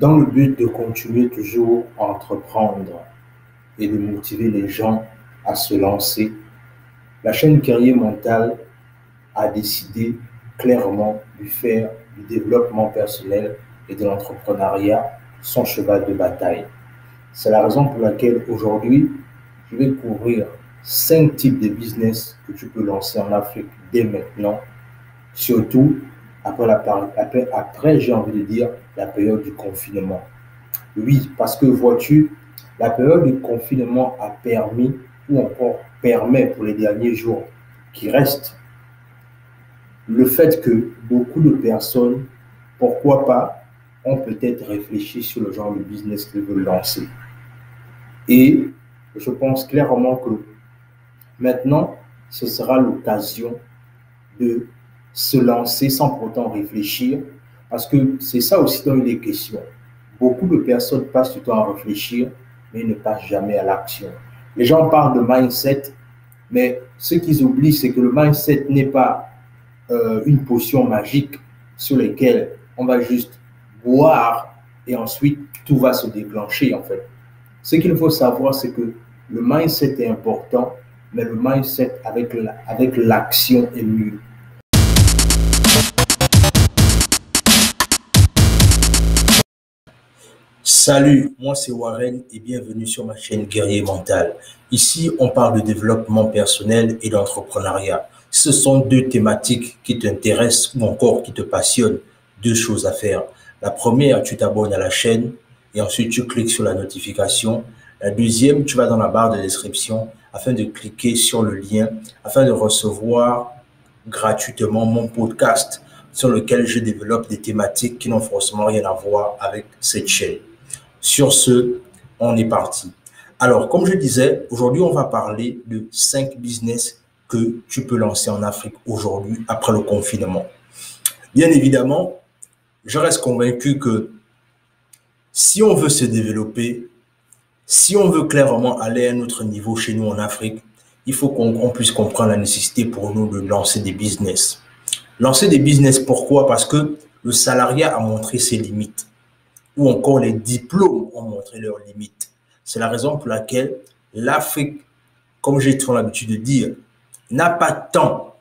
dans le but de continuer toujours à entreprendre et de motiver les gens à se lancer, la chaîne Guerrier Mental a décidé clairement de faire du développement personnel et de l'entrepreneuriat son cheval de bataille. C'est la raison pour laquelle aujourd'hui, je vais couvrir 5 types de business que tu peux lancer en Afrique dès maintenant, surtout après j'ai envie de dire, la période du confinement. Oui, parce que vois-tu, la période du confinement a permis, ou encore permet pour les derniers jours qui restent, le fait que beaucoup de personnes, pourquoi pas, ont peut-être réfléchi sur le genre de business qu'ils veulent lancer. Et je pense clairement que maintenant, ce sera l'occasion de se lancer sans pourtant réfléchir, parce que c'est ça aussi dont il est question. Beaucoup de personnes passent du temps à réfléchir, mais ne passent jamais à l'action. Les gens parlent de mindset, mais ce qu'ils oublient, c'est que le mindset n'est pas une potion magique sur laquelle on va juste boire et ensuite tout va se déclencher en fait. Ce qu'il faut savoir, c'est que le mindset est important, mais le mindset avec l'action est mieux. Salut, moi c'est Warren et bienvenue sur ma chaîne Guerrier Mental. Ici, on parle de développement personnel et d'entrepreneuriat. Ce sont deux thématiques qui t'intéressent ou encore qui te passionnent. Deux choses à faire. La première, tu t'abonnes à la chaîne et ensuite tu cliques sur la notification. La deuxième, tu vas dans la barre de description afin de cliquer sur le lien afin de recevoir gratuitement mon podcast sur lequel je développe des thématiques qui n'ont forcément rien à voir avec cette chaîne. Sur ce, on est parti. Alors, comme je disais, aujourd'hui, on va parler de 5 business que tu peux lancer en Afrique aujourd'hui après le confinement. Bien évidemment, je reste convaincu que si on veut se développer, si on veut clairement aller à un autre niveau chez nous en Afrique, il faut qu'on puisse comprendre la nécessité pour nous de lancer des business. Lancer des business, pourquoi? Parce que le salariat a montré ses limites. Ou encore les diplômes ont montré leurs limites. C'est la raison pour laquelle l'Afrique, comme j'ai toujours l'habitude de dire, n'a pas tant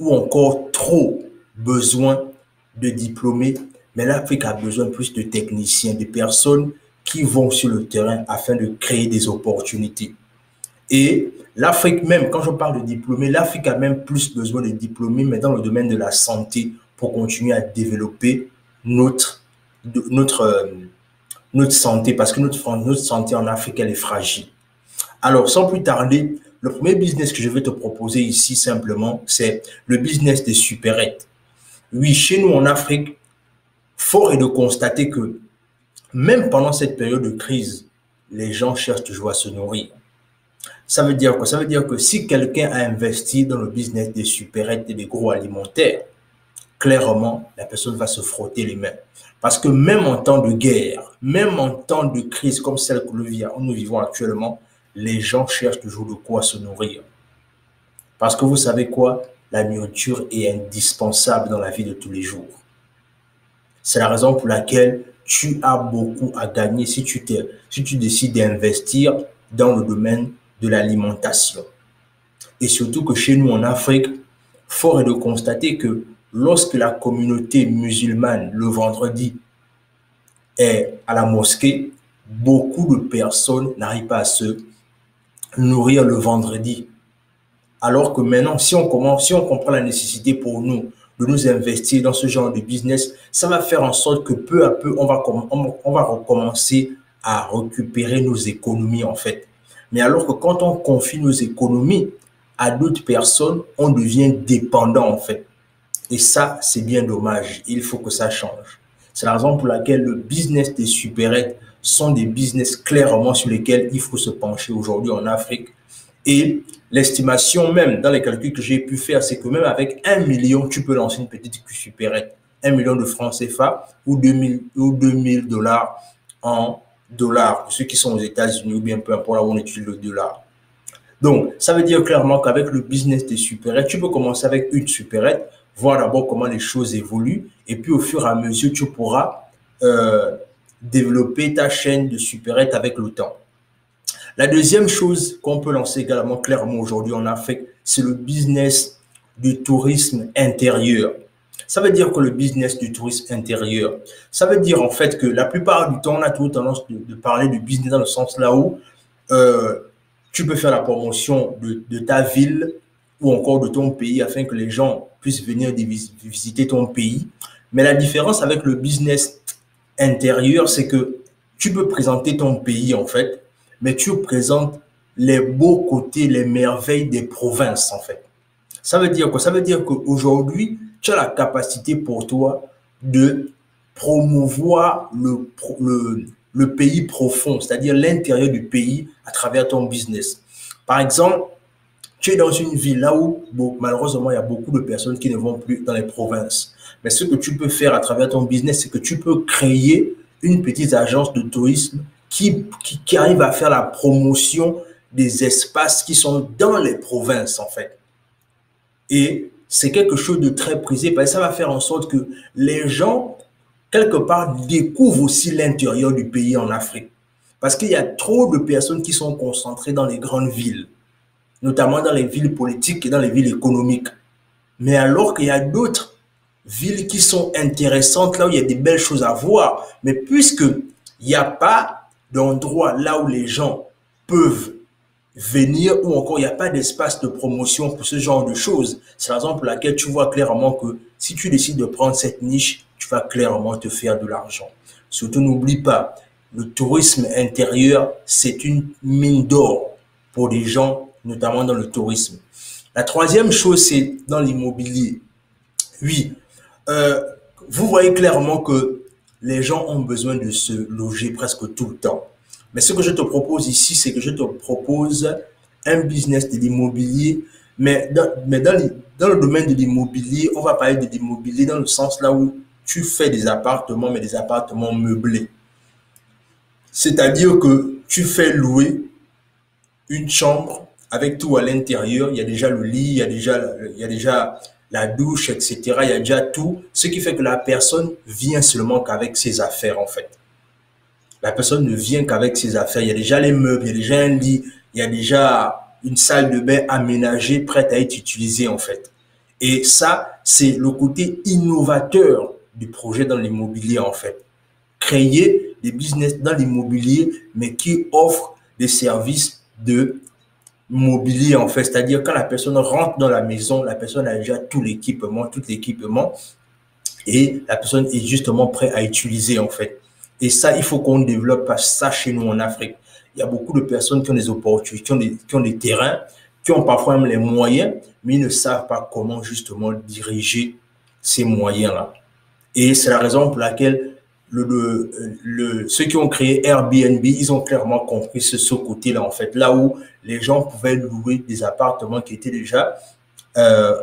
ou encore trop besoin de diplômés, mais l'Afrique a besoin plus de techniciens, de personnes qui vont sur le terrain afin de créer des opportunités. Et l'Afrique même, quand je parle de diplômés, l'Afrique a même plus besoin de diplômés, mais dans le domaine de la santé, pour continuer à développer notre santé, parce que notre santé en Afrique, elle est fragile. Alors, sans plus tarder, le premier business que je vais te proposer ici, simplement, c'est le business des supérettes. Oui, chez nous en Afrique, fort est de constater que même pendant cette période de crise, les gens cherchent toujours à se nourrir. Ça veut dire quoi? Ça veut dire que si quelqu'un a investi dans le business des supérettes et des gros alimentaires, clairement, la personne va se frotter les mains. Parce que même en temps de guerre, même en temps de crise comme celle que nous vivons actuellement, les gens cherchent toujours de quoi se nourrir. Parce que vous savez quoi? La nourriture est indispensable dans la vie de tous les jours. C'est la raison pour laquelle tu as beaucoup à gagner si tu décides d'investir dans le domaine de l'alimentation. Et surtout que chez nous en Afrique, fort est de constater que lorsque la communauté musulmane, le vendredi, est à la mosquée, beaucoup de personnes n'arrivent pas à se nourrir le vendredi. Alors que maintenant, si on comprend la nécessité pour nous de nous investir dans ce genre de business, ça va faire en sorte que peu à peu, on va recommencer à récupérer nos économies en fait. Mais alors que quand on confie nos économies à d'autres personnes, on devient dépendant en fait. Et ça, c'est bien dommage. Il faut que ça change. C'est la raison pour laquelle le business des supérettes sont des business clairement sur lesquels il faut se pencher aujourd'hui en Afrique. Et l'estimation même, dans les calculs que j'ai pu faire, c'est que même avec 1 million, tu peux lancer une petite supérette. 1 million de francs CFA ou 2000 dollars en dollars. Ceux qui sont aux États-Unis ou bien peu importe là où on utilise le dollar. Donc, ça veut dire clairement qu'avec le business des supérettes, tu peux commencer avec une supérette, voir d'abord comment les choses évoluent et puis au fur et à mesure, tu pourras développer ta chaîne de supérette avec le temps. La deuxième chose qu'on peut lancer également clairement aujourd'hui en Afrique, c'est le business du tourisme intérieur. Ça veut dire que le business du tourisme intérieur, ça veut dire en fait que la plupart du temps, on a toujours tendance de parler du business dans le sens là où tu peux faire la promotion de ta ville ou encore de ton pays afin que les gens puissent venir visiter ton pays. Mais la différence avec le business intérieur, c'est que tu peux présenter ton pays en fait, mais tu présentes les beaux côtés, les merveilles des provinces en fait. Ça veut dire quoi? Ça veut dire qu'aujourd'hui, tu as la capacité pour toi de promouvoir le pays profond, c'est-à-dire l'intérieur du pays à travers ton business. Par exemple, tu es dans une ville là où, bon, malheureusement, il y a beaucoup de personnes qui ne vont plus dans les provinces. Mais ce que tu peux faire à travers ton business, c'est que tu peux créer une petite agence de tourisme qui arrive à faire la promotion des espaces qui sont dans les provinces, en fait. Et c'est quelque chose de très prisé parce que ça va faire en sorte que les gens, quelque part, découvrent aussi l'intérieur du pays en Afrique. Parce qu'il y a trop de personnes qui sont concentrées dans les grandes villes, notamment dans les villes politiques et dans les villes économiques. Mais alors qu'il y a d'autres villes qui sont intéressantes, là où il y a des belles choses à voir, mais puisqu'il n'y a pas d'endroit là où les gens peuvent venir ou encore il n'y a pas d'espace de promotion pour ce genre de choses. C'est la raison pour laquelle tu vois clairement que si tu décides de prendre cette niche, tu vas clairement te faire de l'argent. Surtout, n'oublie pas, le tourisme intérieur, c'est une mine d'or pour les gens, notamment dans le tourisme. La troisième chose, c'est dans l'immobilier. Oui, vous voyez clairement que les gens ont besoin de se loger presque tout le temps. Mais ce que je te propose ici, c'est que je te propose un business de l'immobilier, mais dans le domaine de l'immobilier, on va parler de l'immobilier dans le sens là où tu fais des appartements, mais des appartements meublés. C'est-à-dire que tu fais louer une chambre avec tout à l'intérieur. Il y a déjà le lit, il y a déjà la douche, etc. Il y a déjà tout, ce qui fait que la personne vient seulement qu'avec ses affaires en fait. La personne ne vient qu'avec ses affaires. Il y a déjà les meubles, il y a déjà un lit, il y a déjà une salle de bain aménagée, prête à être utilisée en fait. Et ça, c'est le côté innovateur du projet dans l'immobilier en fait. Créer des business dans l'immobilier, mais qui offrent des services de mobilier en fait. C'est-à-dire quand la personne rentre dans la maison, la personne a déjà tout l'équipement et la personne est justement prête à utiliser en fait. Et ça, il faut qu'on développe ça chez nous en Afrique. Il y a beaucoup de personnes qui ont des opportunités, qui ont des terrains, qui ont parfois même les moyens, mais ils ne savent pas comment justement diriger ces moyens-là. Et c'est la raison pour laquelle ceux qui ont créé Airbnb, ils ont clairement compris ce côté-là, en fait. Là où les gens pouvaient louer des appartements qui étaient déjà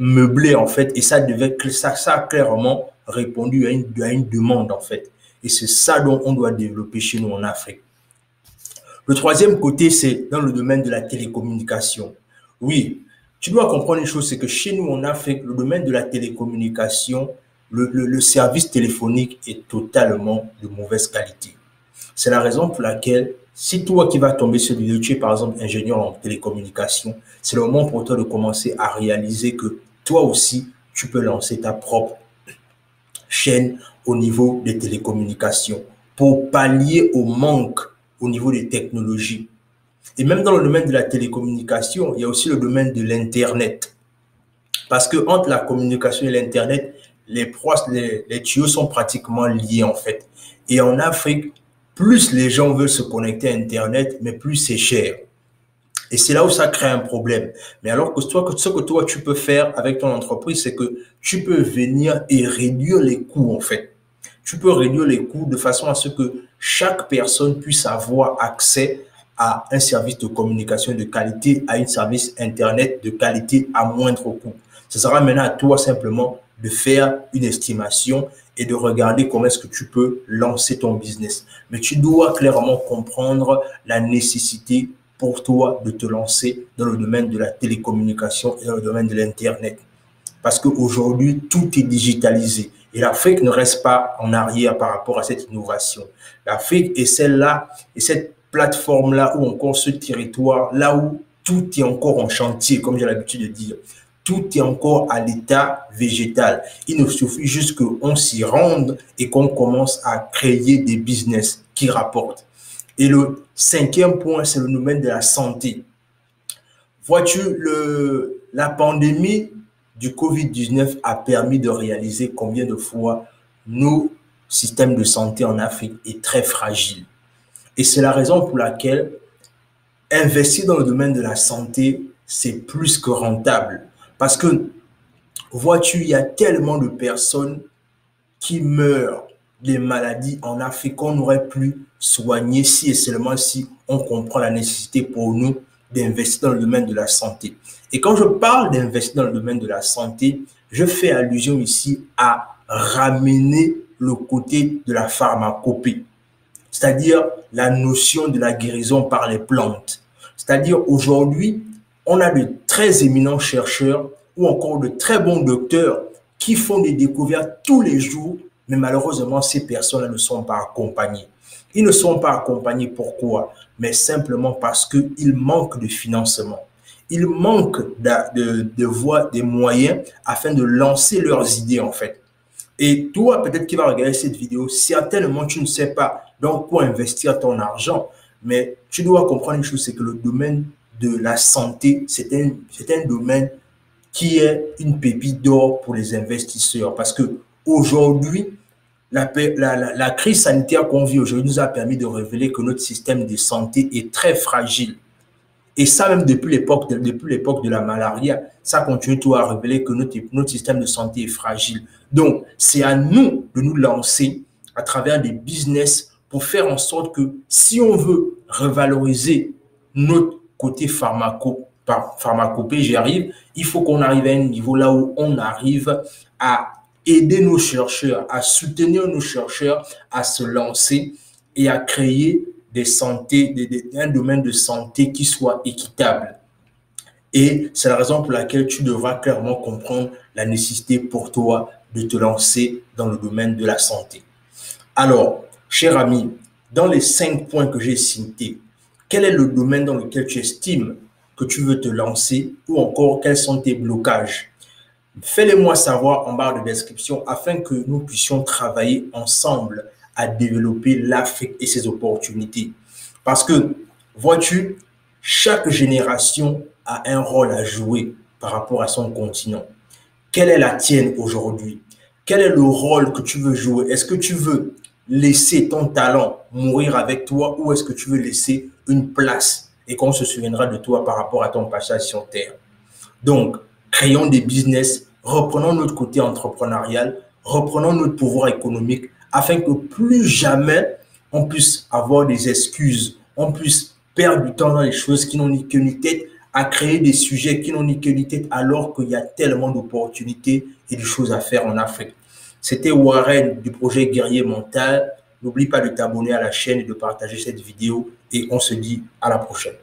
meublés, en fait. Et ça a clairement répondu à une demande, en fait. Et c'est ça dont on doit développer chez nous en Afrique. Le troisième côté, c'est dans le domaine de la télécommunication. Oui, tu dois comprendre une chose, c'est que chez nous en Afrique, le domaine de la télécommunication, le service téléphonique est totalement de mauvaise qualité. C'est la raison pour laquelle, si toi qui vas tomber sur vidéo, tu es par exemple ingénieur en télécommunication, c'est le moment pour toi de commencer à réaliser que toi aussi, tu peux lancer ta propre chaîne au niveau des télécommunications pour pallier au manque au niveau des technologies. Et même dans le domaine de la télécommunication, il y a aussi le domaine de l'Internet. Parce que entre la communication et l'Internet, les tuyaux sont pratiquement liés en fait. Et en Afrique, plus les gens veulent se connecter à Internet, mais plus c'est cher. Et c'est là où ça crée un problème. Mais alors que ce que toi, tu peux faire avec ton entreprise, c'est que tu peux venir et réduire les coûts, en fait. Tu peux réduire les coûts de façon à ce que chaque personne puisse avoir accès à un service de communication de qualité, à un service Internet de qualité à moindre coût. Ce sera maintenant à toi simplement de faire une estimation et de regarder comment est-ce que tu peux lancer ton business. Mais tu dois clairement comprendre la nécessité pour toi de te lancer dans le domaine de la télécommunication et dans le domaine de l'Internet. Parce qu'aujourd'hui, tout est digitalisé. Et l'Afrique ne reste pas en arrière par rapport à cette innovation. L'Afrique est celle-là, et cette plateforme-là où encore ce territoire, là où tout est encore en chantier, comme j'ai l'habitude de dire. Tout est encore à l'état végétal. Il nous suffit juste qu'on s'y rende et qu'on commence à créer des business qui rapportent. Et le cinquième point, c'est le domaine de la santé. Vois-tu, la pandémie du COVID-19 a permis de réaliser combien de fois nos systèmes de santé en Afrique est très fragile. Et c'est la raison pour laquelle investir dans le domaine de la santé, c'est plus que rentable. Parce que, vois-tu, il y a tellement de personnes qui meurent des maladies en Afrique qu'on n'aurait plus soigné si et seulement si on comprend la nécessité pour nous d'investir dans le domaine de la santé. Et quand je parle d'investir dans le domaine de la santé, je fais allusion ici à ramener le côté de la pharmacopée, c'est-à-dire la notion de la guérison par les plantes. C'est-à-dire aujourd'hui, on a de très éminents chercheurs ou encore de très bons docteurs qui font des découvertes tous les jours, mais malheureusement, ces personnes-là ne sont pas accompagnées. Ils ne sont pas accompagnés, pourquoi? Mais simplement parce qu'ils manquent de financement. Ils manquent de voies, des moyens afin de lancer leurs idées, en fait. Et toi, peut-être qui vas regarder cette vidéo, certainement, tu ne sais pas dans quoi investir ton argent, mais tu dois comprendre une chose, c'est que le domaine de la santé, c'est un domaine qui est une pépite d'or pour les investisseurs. Parce que aujourd'hui, la crise sanitaire qu'on vit aujourd'hui nous a permis de révéler que notre système de santé est très fragile. Et ça, même depuis l'époque de la malaria, ça continue tout à révéler que notre système de santé est fragile. Donc, c'est à nous de nous lancer à travers des business pour faire en sorte que si on veut revaloriser notre côté pharmacopée, j'y arrive, il faut qu'on arrive à un niveau là où on arrive à aider nos chercheurs, à soutenir nos chercheurs, à se lancer et à créer un domaine de santé qui soit équitable. Et c'est la raison pour laquelle tu devras clairement comprendre la nécessité pour toi de te lancer dans le domaine de la santé. Alors, cher ami, dans les 5 points que j'ai cités, quel est le domaine dans lequel tu estimes que tu veux te lancer ou encore quels sont tes blocages? Fais-les-moi savoir en barre de description afin que nous puissions travailler ensemble à développer l'Afrique et ses opportunités. Parce que, vois-tu, chaque génération a un rôle à jouer par rapport à son continent. Quelle est la tienne aujourd'hui? Quel est le rôle que tu veux jouer? Est-ce que tu veux laisser ton talent mourir avec toi ou est-ce que tu veux laisser une place et qu'on se souviendra de toi par rapport à ton passage sur Terre? Donc, créons des business, reprenons notre côté entrepreneurial, reprenons notre pouvoir économique afin que plus jamais on puisse avoir des excuses, on puisse perdre du temps dans les choses qui n'ont ni queue ni tête, à créer des sujets qui n'ont ni queue ni tête alors qu'il y a tellement d'opportunités et de choses à faire en Afrique. C'était Warren du projet Guerrier Mental. N'oublie pas de t'abonner à la chaîne et de partager cette vidéo et on se dit à la prochaine.